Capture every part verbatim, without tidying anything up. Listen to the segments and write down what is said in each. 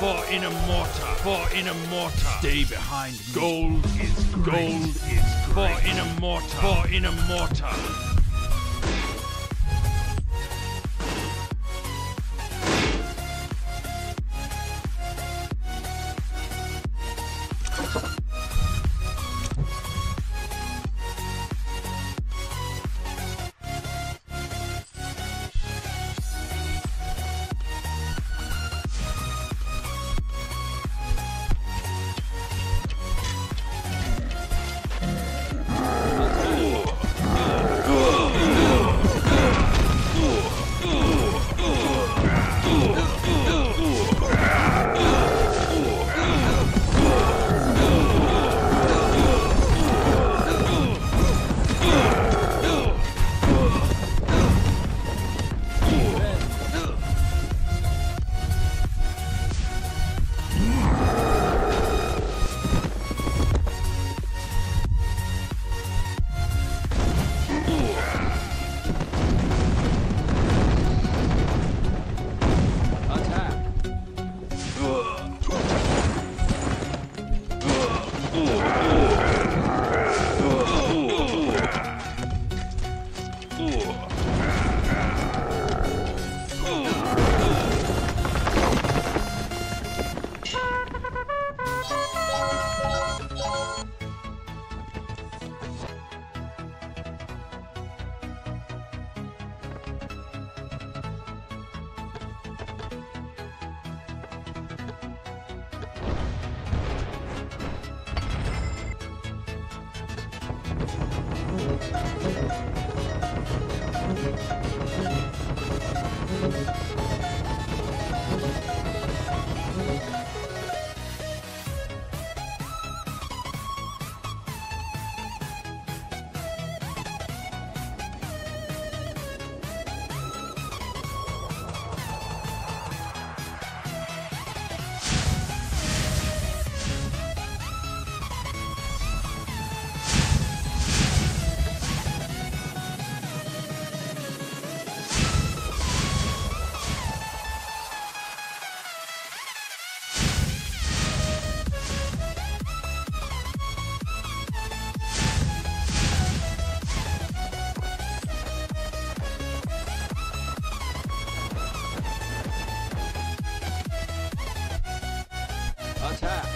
For Inamorta, for Inamorta, stay behind me. Gold is great. Gold is great. For Inamorta, for Inamorta. Attack!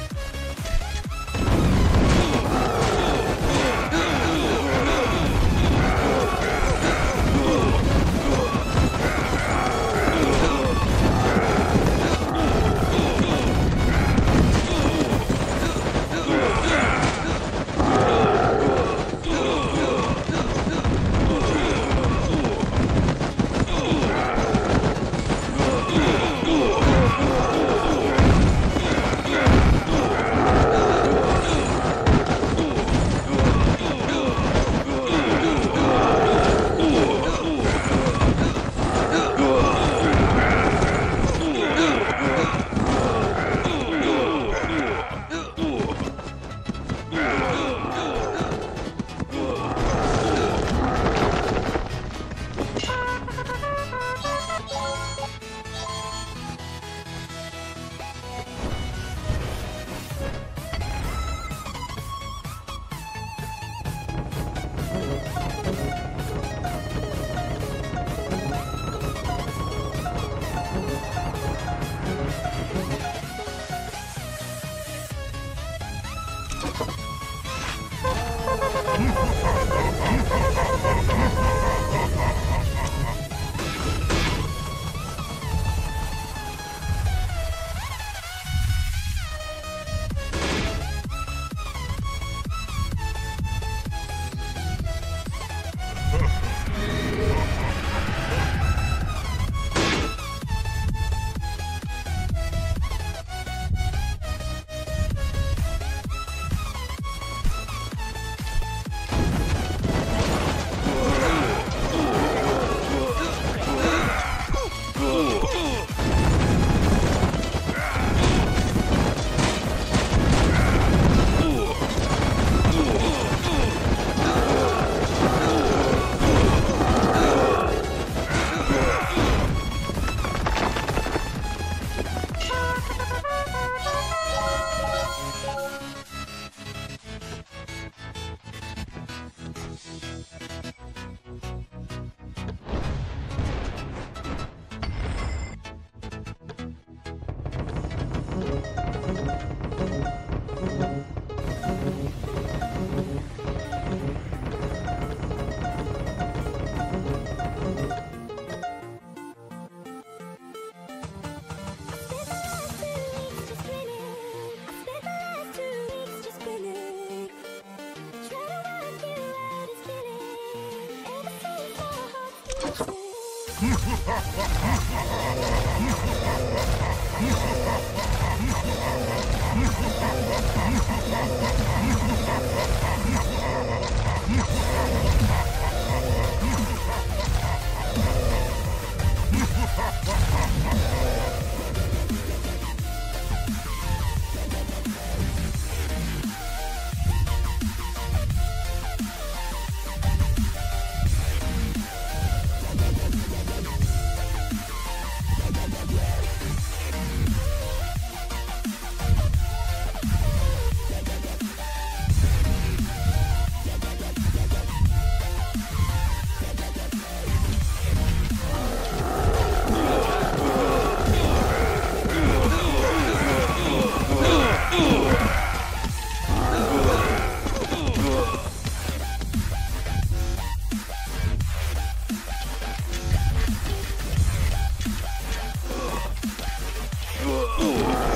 Ooh.